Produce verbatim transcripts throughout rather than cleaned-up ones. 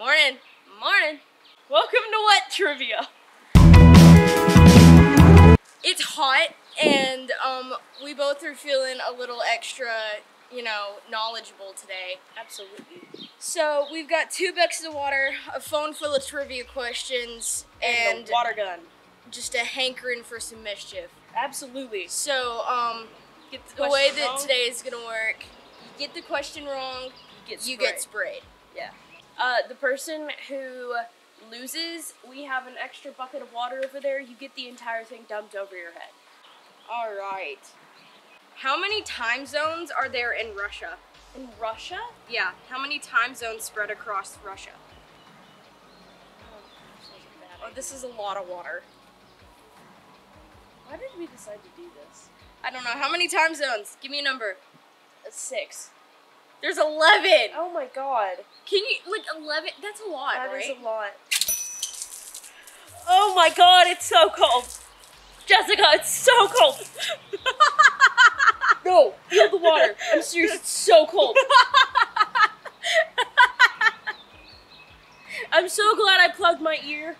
Morning. Morning. Welcome to Wet Trivia. It's hot, and um, we both are feeling a little extra, you know, knowledgeable today. Absolutely. So we've got two buckets of water, a phone full of trivia questions, and, and a water gun. Just a hankering for some mischief. Absolutely. So um, get the, the way that wrong. Today is gonna work, you get the question wrong, you get sprayed. You get sprayed. Yeah. Uh, the person who loses, we have an extra bucket of water over there. You get the entire thing dumped over your head. All right. How many time zones are there in Russia? In Russia? Yeah. How many time zones spread across Russia? Oh, oh this is a lot of water. Why did we decide to do this? I don't know. How many time zones? Give me a number. It's six. There's eleven. Oh my god. Can you, like, eleven? That's a lot, that right? That is a lot. Oh my god, it's so cold. Jessica, it's so cold. No, feel the water. I'm serious, it's so cold. I'm so glad I plugged my ear.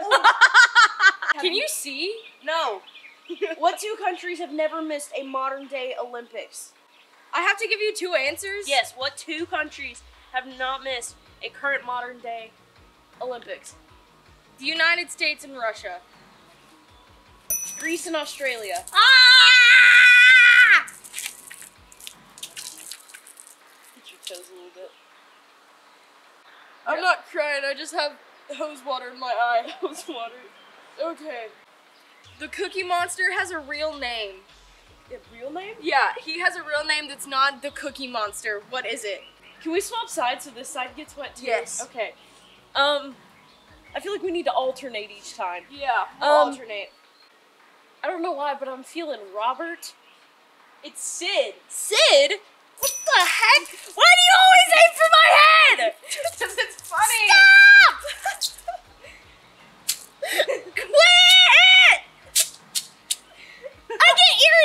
Oh. Can you see? No. What two countries have never missed a modern day Olympics? I have to give you two answers? Yes, what two countries have not missed a current modern day Olympics? The United States and Russia. Greece and Australia. Ah! Hit your toes a little bit. I'm yeah. not crying, I just have hose water in my eye. Hose water. Okay. The Cookie Monster has a real name. A real name? Yeah, he has a real name that's not the Cookie Monster. What is it? Can we swap sides so this side gets wet too? Yes. Okay. Um, I feel like we need to alternate each time. Yeah, we'll um, alternate. I don't know why, but I'm feeling Robert. It's Sid. Sid? What the heck? Why do you always aim for my head? Because it's funny. Stop! Quit! I get ear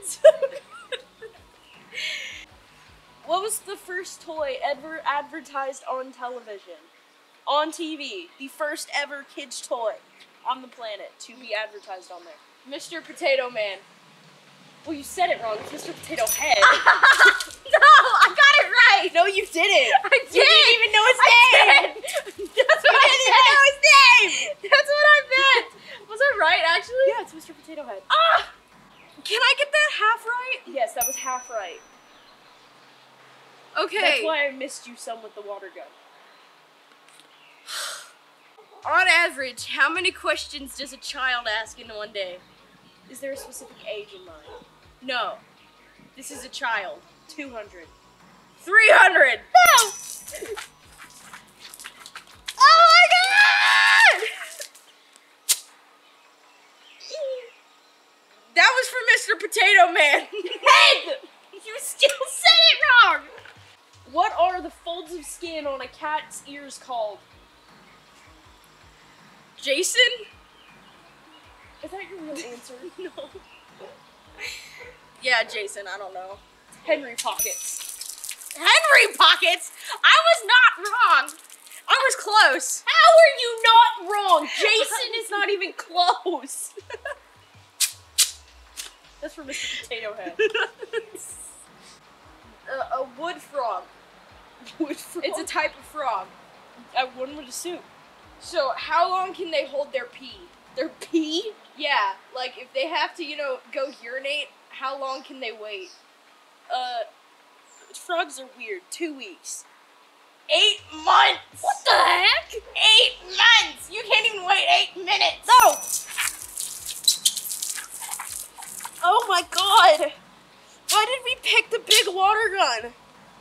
infections! What was the first toy ever advertised on television? On T V. The first ever kids' toy on the planet to be advertised on there. Mister Potato Man. Well, you said it wrong. It's Mister Potato Head. No, I got it right! No, you didn't! I did! You didn't even know his I name! Did. That's what I didn't even know his name! That's what I meant! Was I right, actually? Yeah, it's Mister Potato Head. Ah! Can I get that half right? Yes, that was half right. Okay. That's why I missed you some with the water gun. On average, how many questions does a child ask in one day? Is there a specific age in mind? No. This is a child. two hundred. three hundred! No! Oh my god! That was for Mister Potato Man. Head! You still said it wrong! What are the folds of skin on a cat's ears called? Jason? Is that your real answer? No. Yeah, Jason, I don't know. Henry Pockets. Henry Pockets? I was not wrong. I was close. How are you not wrong? Jason is not even close. That's for Mister Potato Head. uh, a wood frog. Wood frog? It's a type of frog. Uh, one would assume. So how long can they hold their pee? Their pee? Yeah, like if they have to, you know, go urinate, how long can they wait? Uh, frogs are weird. Two weeks. Eight months! What the heck? Eight months! You can't even wait eight minutes! No! Oh my god! Why did we pick the big water gun?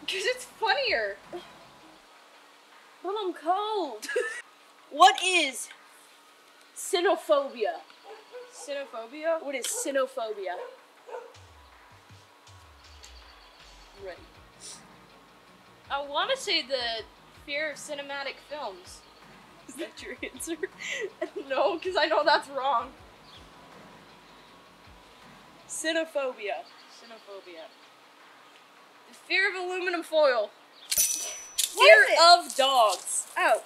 Because it's funnier. But I'm cold. What is Cynophobia? Cynophobia? What is cynophobia? Ready. I want to say the fear of cinematic films. Is that your answer? No, because I know that's wrong. Cynophobia. Cynophobia. The fear of aluminum foil. Fear of dogs. Oh.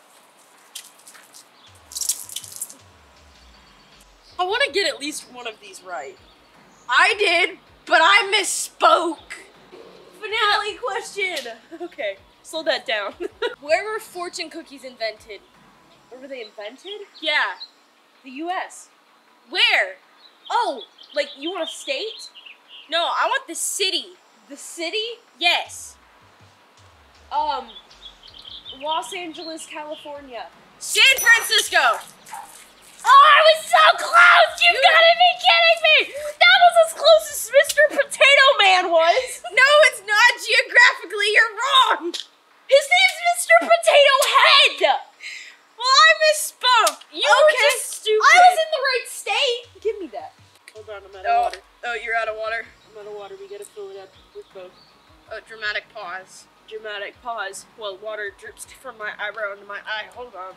I want to get at least one of these right. I did, but I misspoke. Finale question. Okay, slow that down. Where were fortune cookies invented? Where were they invented? Yeah. The U S Where? Oh, like you want a state? No, I want the city. The city? Yes. Um, Los Angeles, California. San Francisco. Oh, I was so close! You gotta be kidding me! That was as close as Mister Potato Man was! No, it's not! Geographically, you're wrong! His name's Mister Potato Head! Well, I misspoke! You okay. were just stupid! I was in the right state! Give me that. Hold on, I'm out of oh. water. Oh, you're out of water? I'm out of water. We gotta fill it up with both. Oh, dramatic pause. Dramatic pause while water drips from my eyebrow into my eye. Hold on.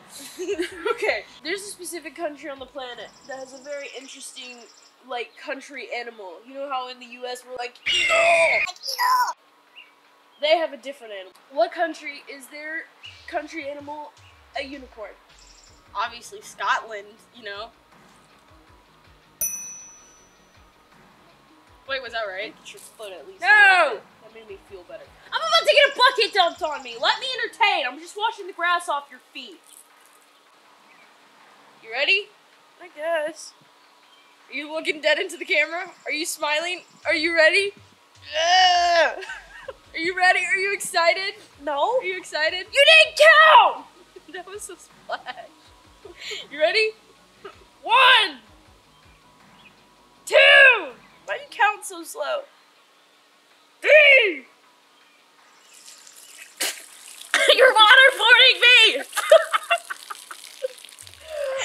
Okay. There's a specific country on the planet that has a very interesting, like, country animal. You know how in the U S we're like, eagle! They have a different animal. What country is their country animal a unicorn? Obviously Scotland, you know. Wait, was that right? Get your foot at least. No! That made me feel better. I'm about to get a bucket dumped on me. Let me entertain. I'm just washing the grass off your feet. You ready? I guess. Are you looking dead into the camera? Are you smiling? Are you ready? Yeah. Are you ready? Are you excited? No. Are you excited? You didn't count! That was a splash. You ready? One. Two. Why do you count so slow? Three. You're waterboarding me!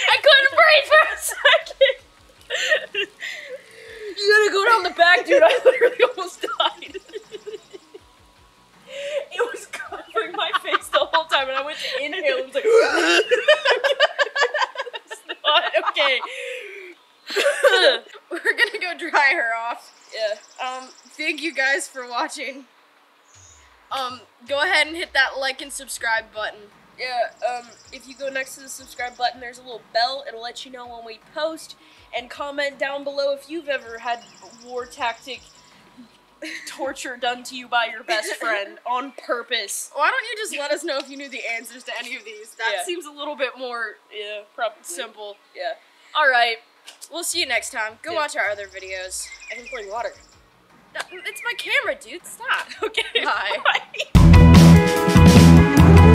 I couldn't breathe for a second! You gotta go down the back, dude. I literally almost died. It was covering my face the whole time, and I went to inhale and was like, it's not okay. We're gonna go dry her off. Yeah. Um, thank you guys for watching. Um, go ahead and hit that like and subscribe button. Yeah, um, if you go next to the subscribe button, there's a little bell. It'll let you know when we post. And comment down below if you've ever had war tactic torture done to you by your best friend on purpose. Why don't you just let us know if you knew the answers to any of these? That yeah. seems a little bit more yeah, probably. simple. Yeah. All right. We'll see you next time. Go yeah. watch our other videos. I can play water. It's my camera, dude. Stop. Okay. Bye. Bye.